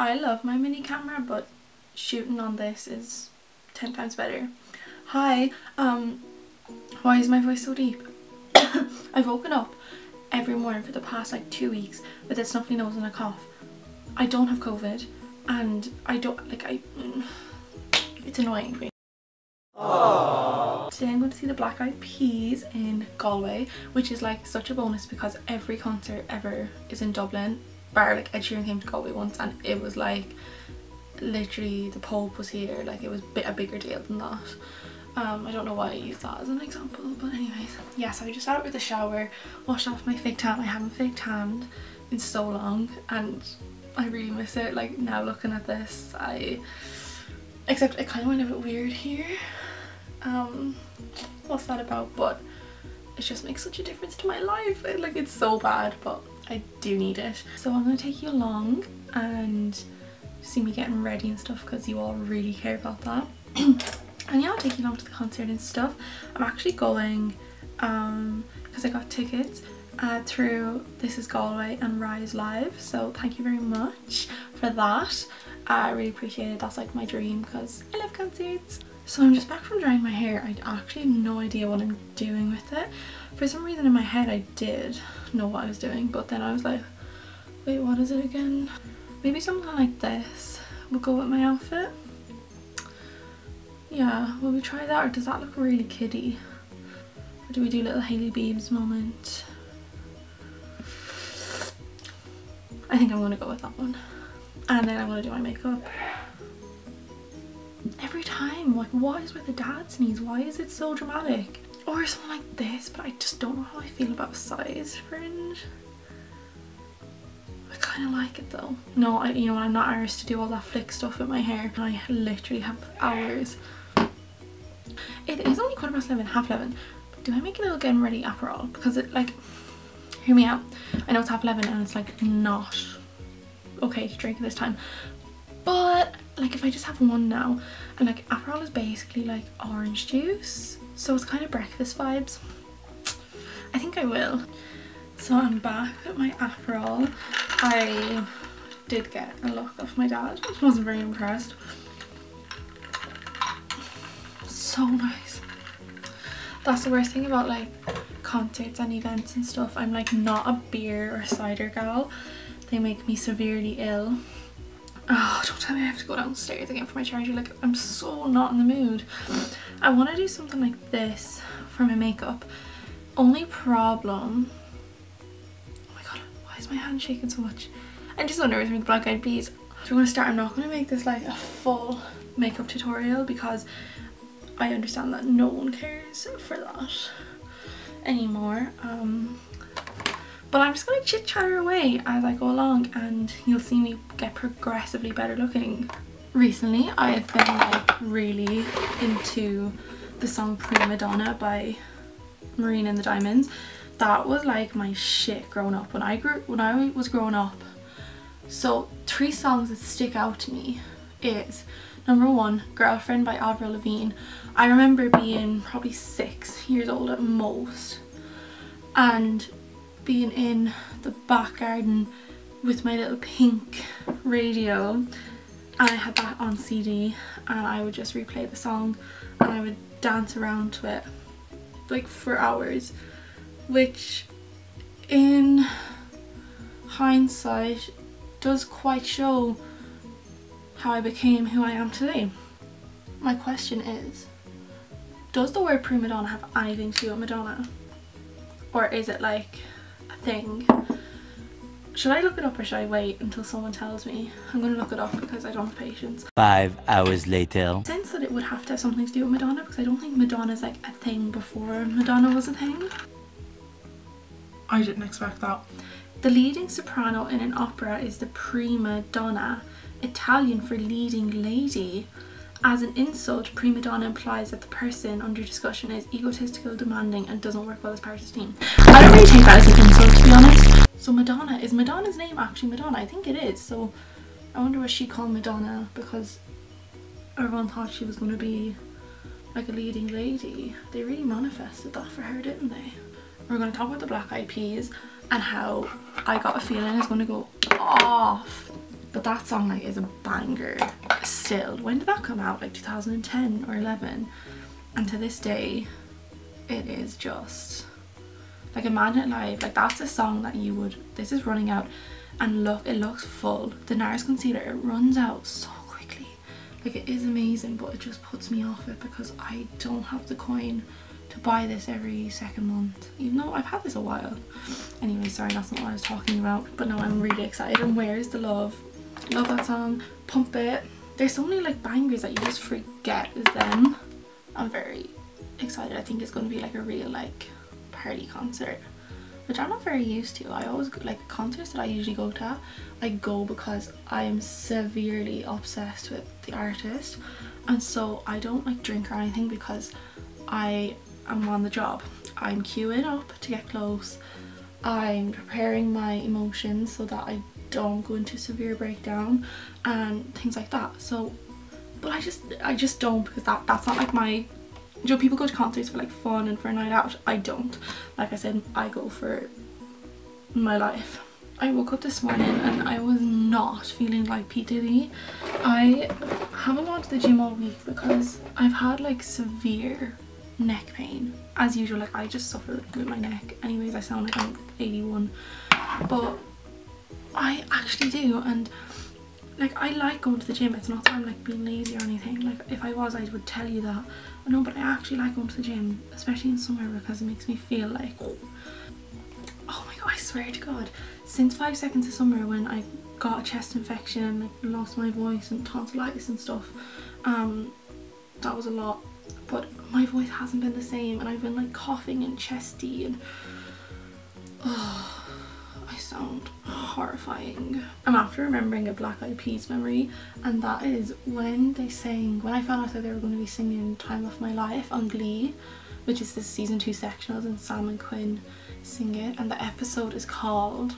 I love my mini camera, but shooting on this is 10 times better. Hi, why is my voice so deep? I've woken up every morning for the past like 2 weeks with a snuffly nose and a cough. I don't have COVID and I don't, like, it's annoying me. Aww. Today I'm going to see the Black Eyed Peas in Galway, which is like such a bonus because every concert ever is in Dublin, bar like Ed Sheeran came to Galway once and it was like literally the Pope was here, like it was a bigger deal than that. I don't know why I use that as an example, but anyways, yeah, so I just out with the shower, washed off my fake tan. I haven't fake tanned in so long and I really miss it. Like now looking at this, except it kind of went a bit weird here. What's that about? But it just makes such a difference to my life. Like it's so bad, but I do need it. So I'm gonna take you along and see me getting ready and stuff because you all really care about that. And yeah, I'll take you along to the concert and stuff. I'm actually going because I got tickets through This Is Galway and Rise Live, so thank you very much for that. I really appreciate it. That's like my dream because I love concerts. So I'm just back from drying my hair. I actually have no idea what I'm doing with it. For some reason in my head I did know what I was doing, but then I was like, wait, what is it again? Maybe something like this will go with my outfit. Yeah, will we try that, or does that look really kiddie? Or do we do little Hailey Biebs moment? I think I'm gonna go with that one. And then I'm gonna do my makeup. Every time, like, what is with the dad sneeze? Why is it so dramatic? Or something like this, but I just don't know how I feel about size fringe. I kind of like it though. No, you know, I'm not Irish to do all that flick stuff with my hair. I literally have hours. It is only 11:15, half 11. But do I make a little getting ready Aperol? Because it, like, hear me out. I know it's half 11 and it's like not okay to drink at this time. But like if I just have one now, and like Aperol is basically like orange juice. So it's kind of breakfast vibes. I think I will. So I'm back at my Aperol. I did get a look off my dad. I wasn't very impressed. So nice. That's the worst thing about like concerts and events and stuff. I'm like not a beer or cider gal. They make me severely ill. Oh, don't tell me I have to go downstairs again for my charger. Like I'm so not in the mood. I want to do something like this for my makeup. Only problem, my hand shaking so much. I'm just so nervous with the Black Eyed Peas. So we're going to start. I'm not going to make this like a full makeup tutorial because I understand that no one cares for that anymore. But I'm just going to chit chatter away as I go along and you'll see me get progressively better looking. Recently I've been like really into the song Primadonna by Marine and the Diamonds. That was like my shit growing up. When I was growing up, so three songs that stick out to me is number 1, Girlfriend by Avril Lavigne. I remember being probably 6 years old at most and being in the back garden with my little pink radio and I had that on CD and I would just replay the song and I would dance around to it like for hours. Which in hindsight does quite show how I became who I am today. My question is, does the word Primadonna have anything to do with Madonna? Or is it like a thing? Should I look it up or should I wait until someone tells me? I'm gonna look it up because I don't have patience. 5 hours later. I sense that it would have to have something to do with Madonna because I don't think Madonna's like a thing before Madonna was a thing. I didn't expect that. The leading soprano in an opera is the prima donna, Italian for leading lady. As an insult, prima donna implies that the person under discussion is egotistical, demanding, and doesn't work well as part of the team. I don't really take that as an insult, to be honest. So Madonna, is Madonna's name actually Madonna? I think it is. So I wonder what she called Madonna because everyone thought she was going to be like a leading lady. They really manifested that for her, didn't they? We're going to talk about the Black Eyed Peas and how I Got a Feeling is going to go off But that song like is a banger still. When did that come out? Like 2010 or 11. And to this day, it is just like, imagine it live. Like that's a song that you would, this is running out, and look, it looks full. The Nars concealer, it runs out so quickly. Like it is amazing, but it just puts me off it because I don't have the coin to buy this every second month, even though I've had this a while. Anyway, sorry, that's not what I was talking about. But no, I'm really excited. And Where's the Love? Love that song. Pump It. There's so many like bangers that you just forget is them. I'm very excited. I think it's going to be like a real like party concert, which I'm not very used to. I always go, like concerts that I usually go to, I go because I am severely obsessed with the artist, and so I don't like drink or anything because I'm on the job. I'm queuing up to get close. I'm preparing my emotions so that I don't go into severe breakdown and things like that. So, but I just don't, because that's not like my, you know, people go to concerts for like fun and for a night out. I don't. Like I said, I go for my life. I woke up this morning and I was not feeling like P Diddy. I haven't gone to the gym all week because I've had like severe neck pain as usual. Like I just suffer with my neck. Anyways, I sound like I'm 81, but I actually do. And like I like going to the gym. It's not that I'm like being lazy or anything. Like if I was, I would tell you that. No, but I actually like going to the gym, especially in summer, because it makes me feel like, oh my god, I swear to god, since 5 Seconds of Summer, when I got a chest infection and like lost my voice and tonsillitis and stuff, that was a lot. But my voice hasn't been the same, and I've been like coughing and chesty, and oh, I sound horrifying. I'm after remembering a Black Eyed Peas memory, and that is when they sang, when I found out that they were going to be singing Time of My Life on Glee, which is the season 2 sectionals, and Sam and Quinn sing it, and the episode is called,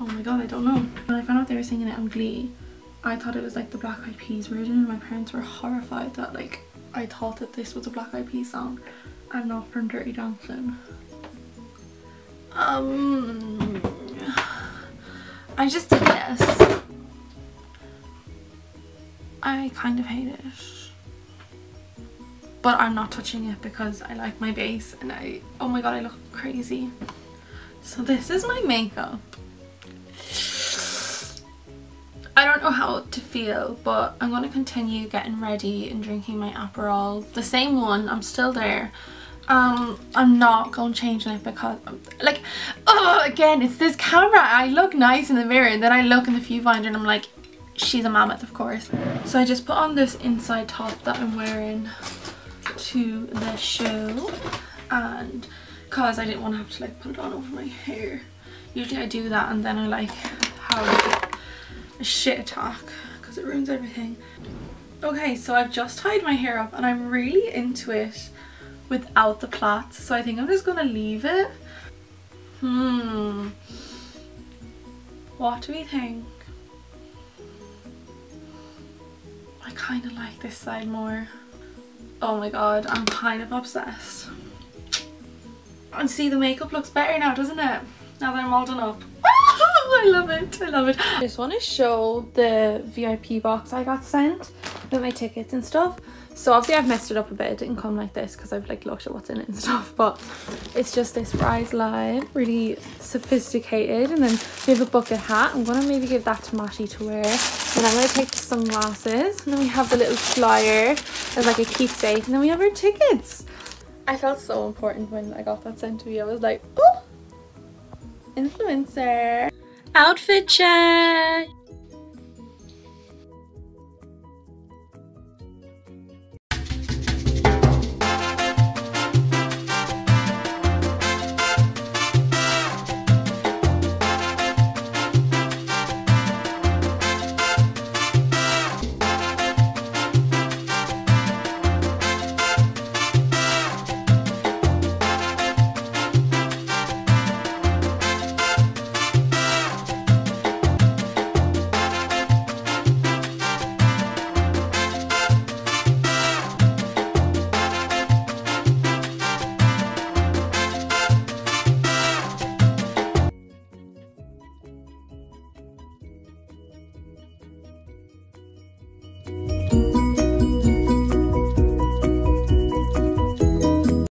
oh my god, I don't know. When I found out they were singing it on Glee, I thought it was like the Black Eyed Peas version, and my parents were horrified that like I thought that this was a Black Eyed Peas song and not from Dirty Dancing. I just did this. I kind of hate it, but I'm not touching it because I like my base, and I, oh my god, I look crazy. So this is my makeup. I don't know how to feel, but I'm going to continue getting ready and drinking my Aperol, the same one. I'm still there. I'm not going to change it because I'm like, oh, again, it's this camera. I look nice in the mirror, and then I look in the viewfinder and I'm like, she's a mammoth, of course. So I just put on this inside top that I'm wearing to the show, and because I didn't want to have to like put it on over my hair. Usually I do that, and then I like have a shit attack because it ruins everything. Okay, so I've just tied my hair up, and I'm really into it without the plaits, so I think I'm just gonna leave it. What do we think? I kind of like this side more. Oh my god, I'm kind of obsessed. And see, the makeup looks better now, doesn't it, now that I'm all done up? I love it, I love it. I just want to show the VIP box I got sent with my tickets and stuff. So obviously I've messed it up a bit, it didn't come like this because I've like looked at what's in it and stuff, but it's just this Rise Live, really sophisticated, and then we have a bucket hat. I'm going to maybe give that to Matty to wear, and I'm going to take the sunglasses, and then we have the little flyer as like a keepsake, and then we have our tickets. I felt so important when I got that sent to me. I was like, oh, influencer. Outfit check!